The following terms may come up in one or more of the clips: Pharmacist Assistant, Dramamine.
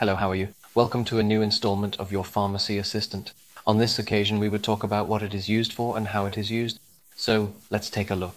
Hello, how are you? Welcome to a new installment of your Pharmacy Assistant. On this occasion, we would talk about what it is used for and how it is used. So, let's take a look.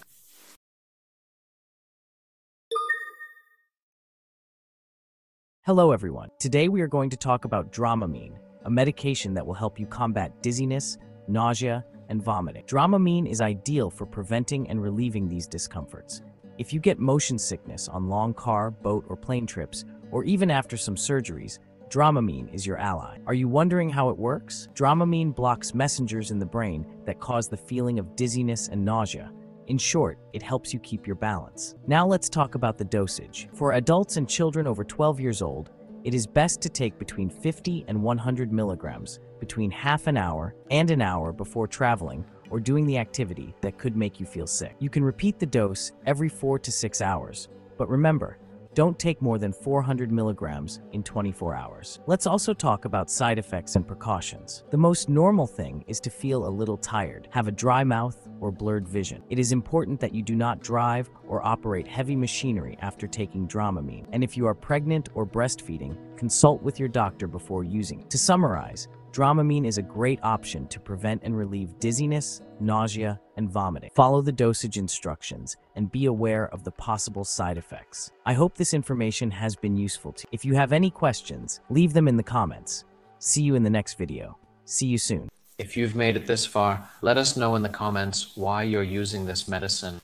Hello, everyone. Today we are going to talk about Dramamine, a medication that will help you combat dizziness, nausea, and vomiting. Dramamine is ideal for preventing and relieving these discomforts. If you get motion sickness on long car, boat, or plane trips, or even after some surgeries, Dramamine is your ally. Are you wondering how it works? Dramamine blocks messengers in the brain that cause the feeling of dizziness and nausea. In short, it helps you keep your balance. Now let's talk about the dosage. For adults and children over 12 years old, it is best to take between 50 and 100 milligrams between half an hour and an hour before traveling or doing the activity that could make you feel sick. You can repeat the dose every 4 to 6 hours, but remember, don't take more than 400 milligrams in 24 hours. Let's also talk about side effects and precautions. The most normal thing is to feel a little tired, have a dry mouth, or blurred vision. It is important that you do not drive or operate heavy machinery after taking Dramamine. And if you are pregnant or breastfeeding, consult with your doctor before using it. To summarize, Dramamine is a great option to prevent and relieve dizziness, nausea, and vomiting. Follow the dosage instructions and be aware of the possible side effects. I hope this information has been useful to you. If you have any questions, leave them in the comments. See you in the next video. See you soon. If you've made it this far, let us know in the comments why you're using this medicine.